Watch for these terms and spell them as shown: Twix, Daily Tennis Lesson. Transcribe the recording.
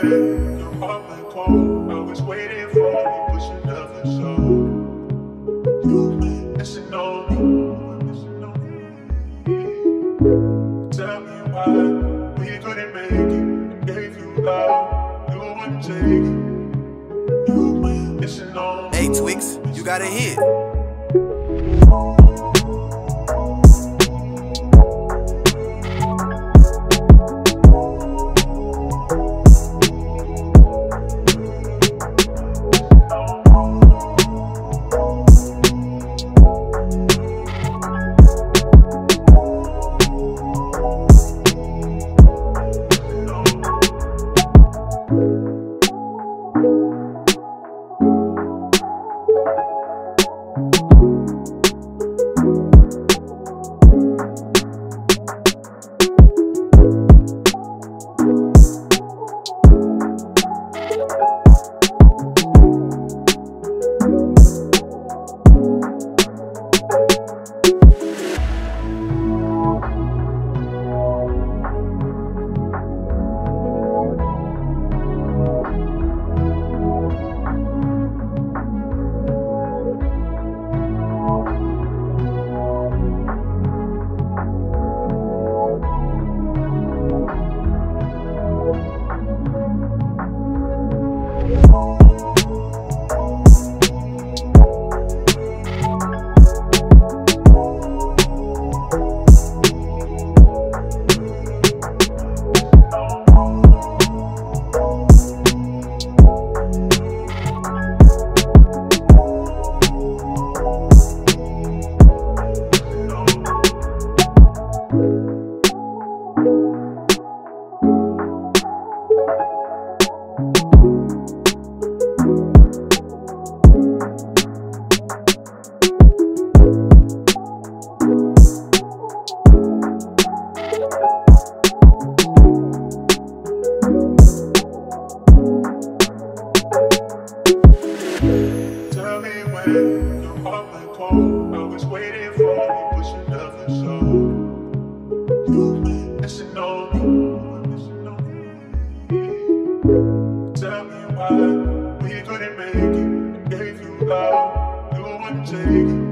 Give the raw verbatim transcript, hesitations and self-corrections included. sweat, your heart went cold. I was waiting for you, push another show. You've been missing on me. Tell me why we couldn't make it. I gave you love, you wouldn't take it. You've been missing on me. Hey Twix, you got a hit. Your heart went cold. I was waiting for you, push another show. You've been missing on me. Tell me why we couldn't make it. I gave you love, you wouldn't take it.